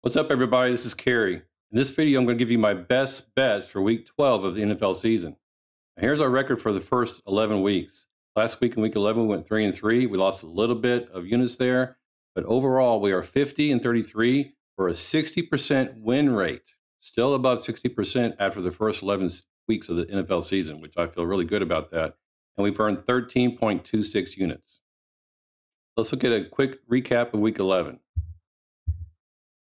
What's up, everybody? This is Kerry. In this video, I'm going to give you my best bets for Week 12 of the NFL season. Now, here's our record for the first 11 weeks. Last week in Week 11, we went 3-3. We lost a little bit of units there, but overall, we are 50-33 for a 60% win rate. Still above 60% after the first 11 weeks of the NFL season, which I feel really good about that. And we've earned 13.26 units. Let's look at a quick recap of Week 11.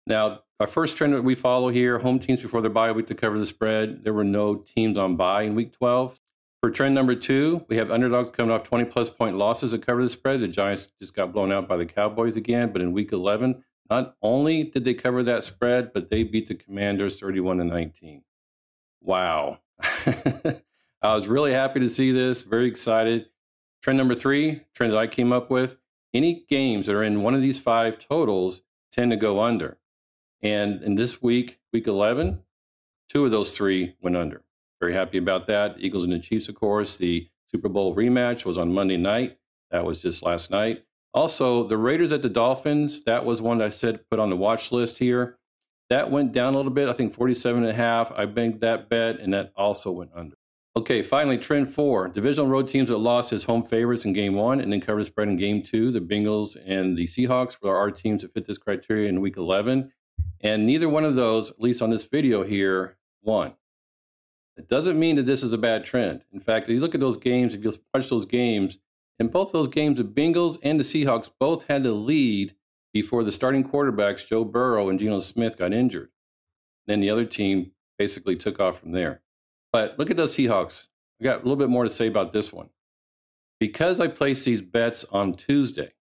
Now, our first trend that we follow here, home teams before their bye week to cover the spread. There were no teams on bye in Week 12. For trend number 2, we have underdogs coming off 20-plus point losses that cover the spread. The Giants just got blown out by the Cowboys again, but in Week 11, not only did they cover that spread, but they beat the Commanders 31-19. Wow. I was really happy to see this, very excited. Trend number 3, trend that I came up with, any games that are in one of these 5 totals tend to go under. And in this week, Week 11, 2 of those 3 went under. Very happy about that. The Eagles and the Chiefs, of course. The Super Bowl rematch was on Monday night. That was just last night. Also, the Raiders at the Dolphins, that was one I said put on the watch list here. That went down a little bit, I think 47.5. I banked that bet, and that also went under. Okay, finally, trend 4. Divisional road teams that lost as home favorites in Game 1 and then covered spread in Game 2. The Bengals and the Seahawks were our teams that fit this criteria in Week 11. And neither one of those, at least on this video here, won. It doesn't mean that this is a bad trend. In fact, if you look at those games, if you watch those games, in both those games, the Bengals and the Seahawks both had to lead before the starting quarterbacks, Joe Burrow and Geno Smith, got injured. Then the other team basically took off from there. But look at those Seahawks. I got a little bit more to say about this one. Because I placed these bets on Tuesday,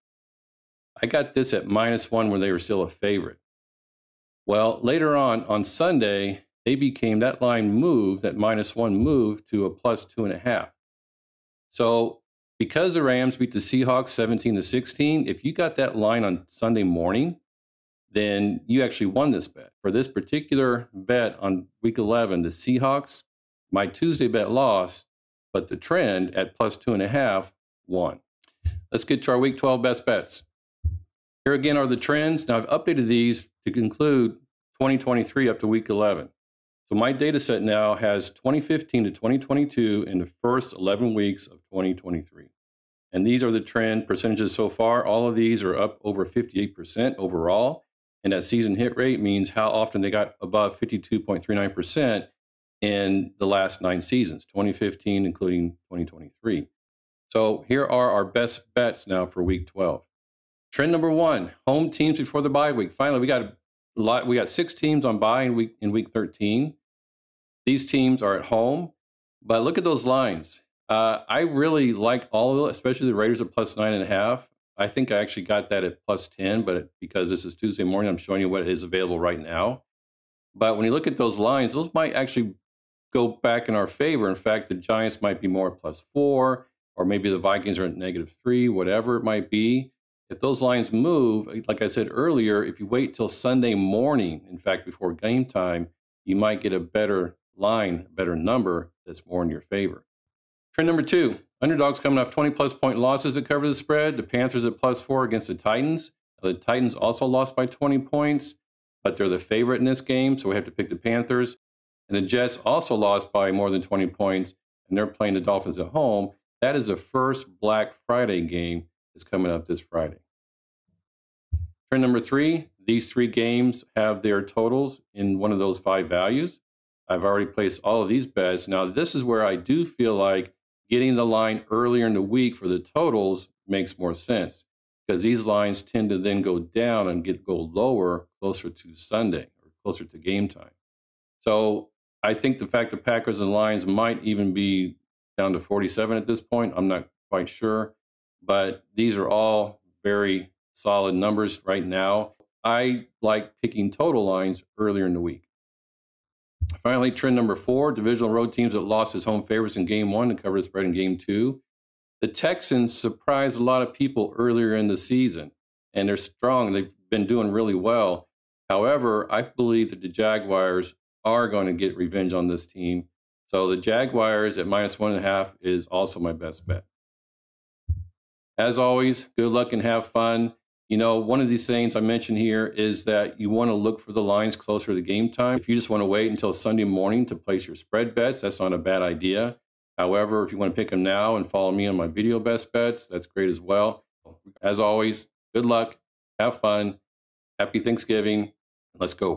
I got this at -1 when they were still a favorite. Well, later on Sunday, they became, that line moved, that -1 moved to a +2.5. So because the Rams beat the Seahawks 17-16, if you got that line on Sunday morning, then you actually won this bet. For this particular bet on Week 11, the Seahawks, my Tuesday bet lost, but the trend at +2.5 won. Let's get to our Week 12 best bets. Here again are the trends. Now, I've updated these to include 2023 up to Week 11. So my data set now has 2015 to 2022 in the first 11 weeks of 2023. And these are the trend percentages so far. All of these are up over 58% overall. And that season hit rate means how often they got above 52.39% in the last 9 seasons, 2015, including 2023. So here are our best bets now for Week 12. Trend number 1, home teams before the bye week. Finally, we got a lot. We got 6 teams on bye in week 13. These teams are at home, but look at those lines. I really like all of them, especially the Raiders at +9.5. I think I actually got that at +10, but because this is Tuesday morning, I'm showing you what is available right now. But when you look at those lines, those might actually go back in our favor. In fact, the Giants might be more at +4, or maybe the Vikings are at -3, whatever it might be. If those lines move, like I said earlier, if you wait till Sunday morning, in fact, before game time, you might get a better line, a better number that's more in your favor. Trend number 2, underdogs coming off 20-plus point losses that cover the spread. The Panthers at +4 against the Titans. The Titans also lost by 20 points, but they're the favorite in this game, so we have to pick the Panthers. And the Jets also lost by more than 20 points, and they're playing the Dolphins at home. That is the first Black Friday game that's coming up this Friday. Trend number 3, these 3 games have their totals in one of those 5 values. I've already placed all of these bets. Now, this is where I do feel like getting the line earlier in the week for the totals makes more sense, because these lines tend to then go down and go lower closer to Sunday or closer to game time. So I think the fact that Packers and Lions might even be down to 47 at this point, I'm not quite sure, but these are all very solid numbers right now. I like picking total lines earlier in the week. Finally, trend number 4, divisional road teams that lost as home favorites in Game 1 and covered the spread in Game 2. The Texans surprised a lot of people earlier in the season, and they're strong. They've been doing really well. However, I believe that the Jaguars are going to get revenge on this team. So the Jaguars at -1.5 is also my best bet. As always, good luck and have fun. You know, one of these things I mentioned here is that you want to look for the lines closer to game time. If you just want to wait until Sunday morning to place your spread bets, that's not a bad idea. However, if you want to pick them now and follow me on my video best bets, that's great as well. As always, good luck, have fun, happy Thanksgiving, and let's go.